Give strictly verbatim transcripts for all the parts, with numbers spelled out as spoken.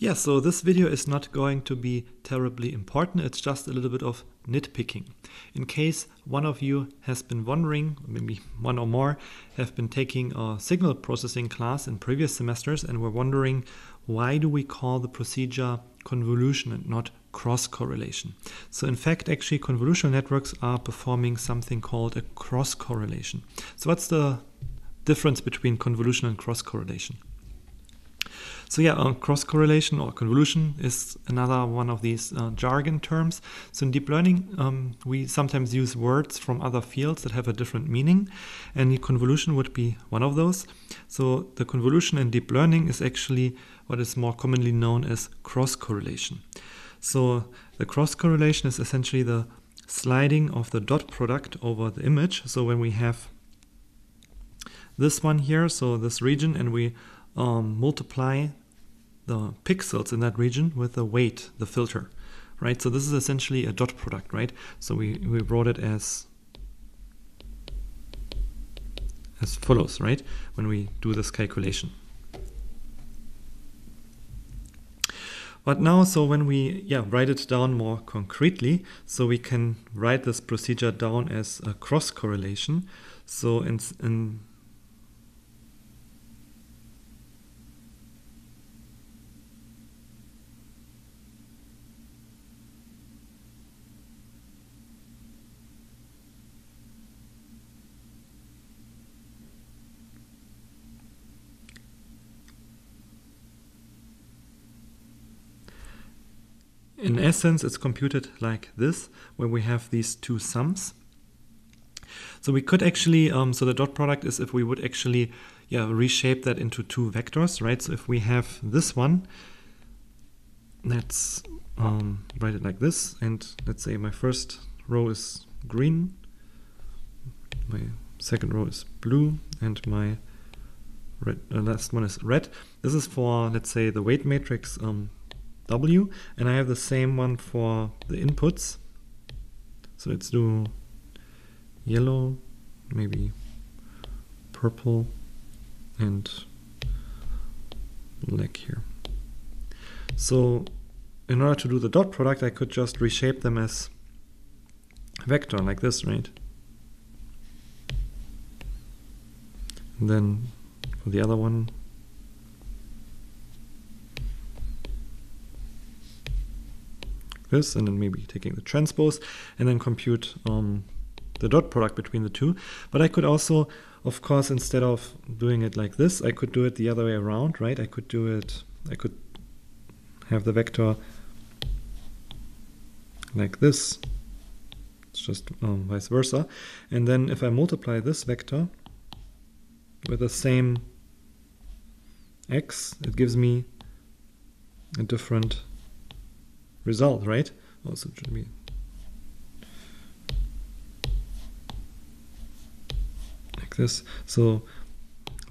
Yeah, so this video is not going to be terribly important. It's just a little bit of nitpicking. In case one of you has been wondering, maybe one or more, have been taking a signal processing class in previous semesters and were wondering, why do we call the procedure convolution and not cross-correlation? So in fact, actually convolutional networks are performing something called a cross-correlation. So what's the difference between convolution and cross-correlation? So yeah, uh, cross-correlation or convolution is another one of these uh, jargon terms. So in deep learning, um, we sometimes use words from other fields that have a different meaning, and convolution would be one of those. So the convolution in deep learning is actually what is more commonly known as cross-correlation. So the cross-correlation is essentially the sliding of the dot product over the image. So when we have this one here, so this region, and we um, multiply the pixels in that region with the weight, the filter, right? So this is essentially a dot product, right? So we, we wrote it as, as follows, right? When we do this calculation. But now, so when we yeah, write it down more concretely, so we can write this procedure down as a cross-correlation. So in, in In essence, it's computed like this, where we have these two sums. So we could actually, um, so the dot product is if we would actually yeah, reshape that into two vectors, right? So if we have this one, let's um, write it like this. And let's say my first row is green, my second row is blue, and my red, uh, last one is red. This is for, let's say, the weight matrix um, W, and I have the same one for the inputs. So let's do yellow, maybe purple, and black here. So in order to do the dot product, I could just reshape them as vector like this, right? And then for the other one, this, and then maybe taking the transpose and then compute um, the dot product between the two. But I could also, of course, instead of doing it like this, I could do it the other way around, right? I could do it, I could have the vector like this. It's just um, vice versa. And then if I multiply this vector with the same x, it gives me a different result, right? Also it should be like this. So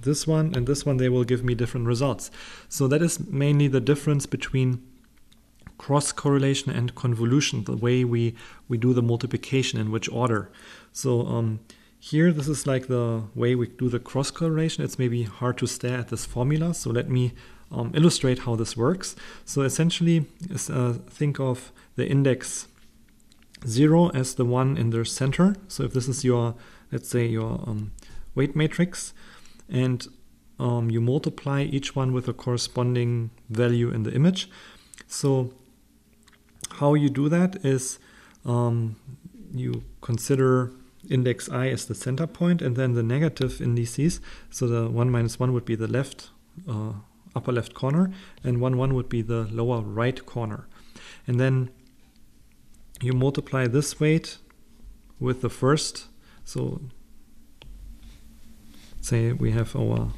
this one and this one, they will give me different results. So that is mainly the difference between cross-correlation and convolution, the way we, we do the multiplication, in which order. So um, here, this is like the way we do the cross-correlation. It's maybe hard to stare at this formula, so let me Um, illustrate how this works. So essentially, uh, think of the index zero as the one in the center. So if this is your, let's say, your um, weight matrix, and um, you multiply each one with a corresponding value in the image. So how you do that is um, you consider index I as the center point, and then the negative indices. So the one minus one would be the left uh, upper left corner, and one one would be the lower right corner. And then you multiply this weight with the first. So say we have our,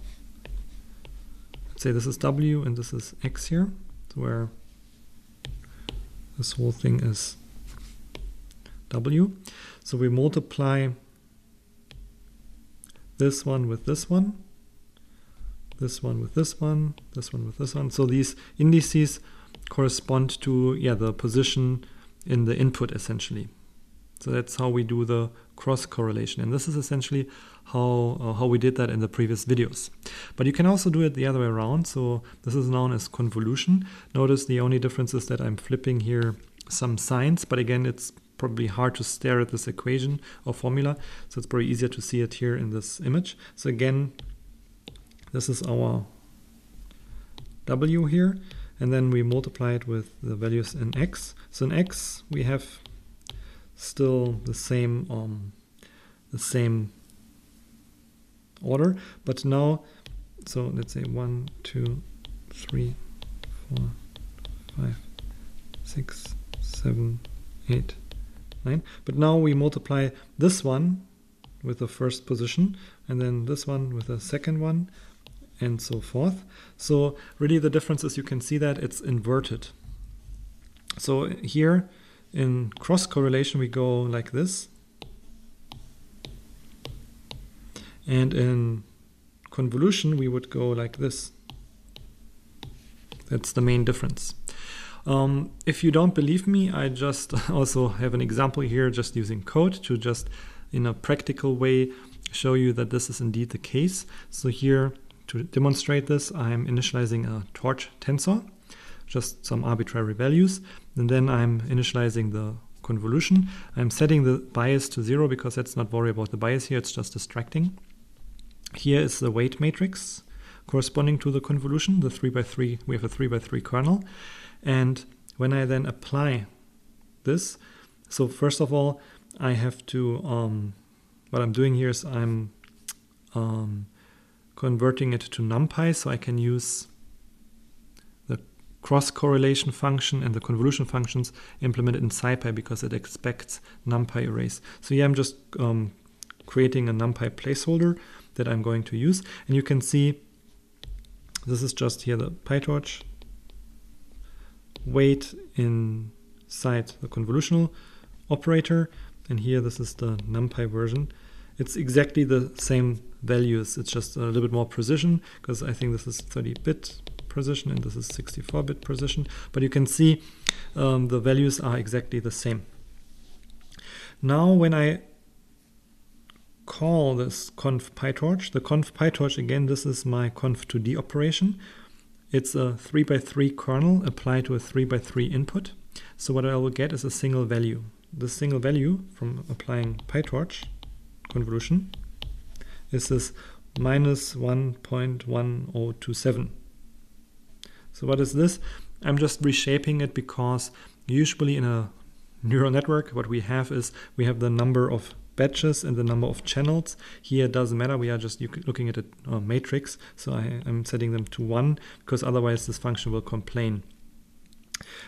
let's say this is W and this is X here, where this whole thing is W. So we multiply this one with this one, this one with this one, this one with this one. So these indices correspond to yeah, the position in the input essentially. So that's how we do the cross correlation, and this is essentially how uh, how we did that in the previous videos. But you can also do it the other way around, so this is known as convolution. Notice the only difference is that I'm flipping here some signs, but again it's probably hard to stare at this equation or formula, so it's probably easier to see it here in this image. So again, this is our W here, and then we multiply it with the values in X. So in X we have still the same um, the same order, but now, so let's say one, two, three, four, five, six, seven, eight, nine. But now we multiply this one with the first position, and then this one with the second one, and so forth. So really the difference is, you can see that it's inverted. So here in cross correlation we go like this, and in convolution we would go like this. That's the main difference. Um, if you don't believe me, I just also have an example here just using code to just in a practical way show you that this is indeed the case. So here, to demonstrate this, I'm initializing a torch tensor, just some arbitrary values, and then I'm initializing the convolution. I'm setting the bias to zero because let's not worry about the bias here, it's just distracting. Here is the weight matrix corresponding to the convolution, the three by three, we have a three by three kernel. And when I then apply this, so first of all, I have to, um, what I'm doing here is I'm um, converting it to NumPy, so I can use the cross-correlation function and the convolution functions implemented in SciPy because it expects NumPy arrays. So here I'm just um, creating a NumPy placeholder that I'm going to use, and you can see this is just here the PyTorch weight inside the convolutional operator, and here this is the NumPy version. It's exactly the same values, it's just a little bit more precision, because I think this is thirty bit precision and this is sixty-four bit precision, but you can see um, the values are exactly the same. Now when I call this conf PyTorch, the conf PyTorch, again this is my conf two D operation, it's a three by three kernel applied to a three by three input, so what I will get is a single value. The single value from applying PyTorch convolution is this minus one point one zero two seven. So what is this? I'm just reshaping it because usually in a neural network what we have is we have the number of batches and the number of channels. Here it doesn't matter, we are just looking at a uh, matrix, so I, I'm setting them to one because otherwise this function will complain.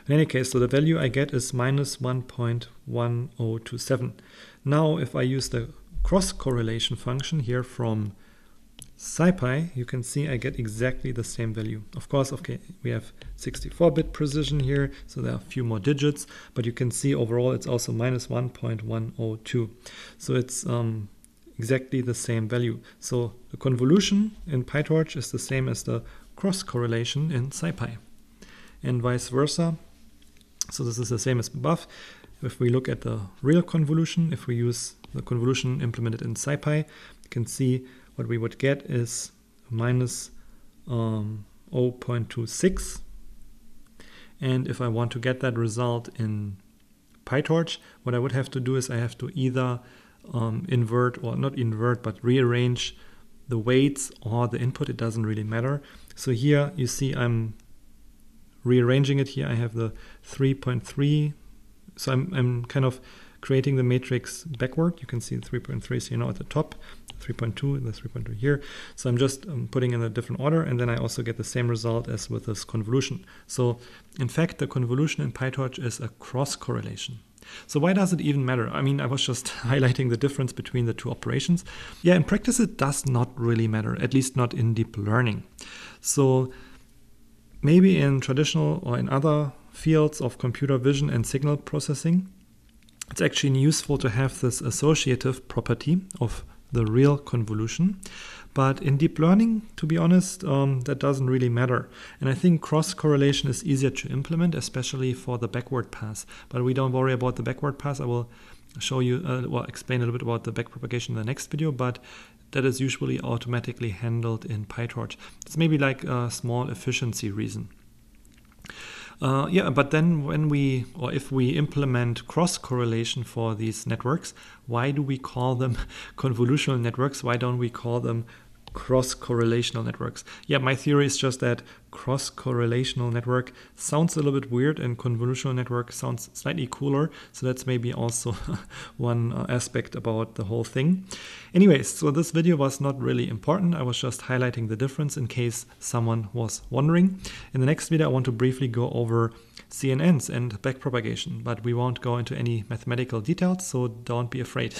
In any case, so the value I get is minus one point one zero two seven. Now if I use the cross-correlation function here from SciPy, you can see I get exactly the same value. Of course, okay, we have sixty-four bit precision here, so there are a few more digits, but you can see overall it's also minus one point one zero two. So it's um, exactly the same value. So the convolution in PyTorch is the same as the cross-correlation in SciPy, and vice versa. So this is the same as above. If we look at the real convolution, if we use the convolution implemented in SciPy, you can see what we would get is minus um, zero point two six. And if I want to get that result in PyTorch, what I would have to do is I have to either um, invert, or not invert, but rearrange the weights or the input, it doesn't really matter. So here you see I'm rearranging it. Here I have the three point three, so I'm, I'm kind of creating the matrix backward. You can see three point three is here now at the top, three point two and the three point two here. So I'm just um, putting in a different order, and then I also get the same result as with this convolution. So in fact the convolution in PyTorch is a cross correlation. So why does it even matter? I mean, I was just highlighting the difference between the two operations. Yeah, in practice it does not really matter, at least not in deep learning. So maybe in traditional or in other fields of computer vision and signal processing, it's actually useful to have this associative property of the real convolution, But in deep learning, to be honest, um, that doesn't really matter. And I think cross-correlation is easier to implement, especially for the backward pass. But we don't worry about the backward pass. I will show you, uh, well, explain a little bit about the backpropagation in the next video, but that is usually automatically handled in PyTorch. It's maybe like a small efficiency reason. Uh, yeah, but then when we, or if we implement cross-correlation for these networks, why do we call them convolutional networks? Why don't we call them cross-correlational networks? Yeah, my theory is just that cross-correlational network sounds a little bit weird and convolutional network sounds slightly cooler. So that's maybe also one aspect about the whole thing. Anyways, so this video was not really important. I was just highlighting the difference in case someone was wondering. In the next video, I want to briefly go over C N Ns and backpropagation, but we won't go into any mathematical details, so don't be afraid.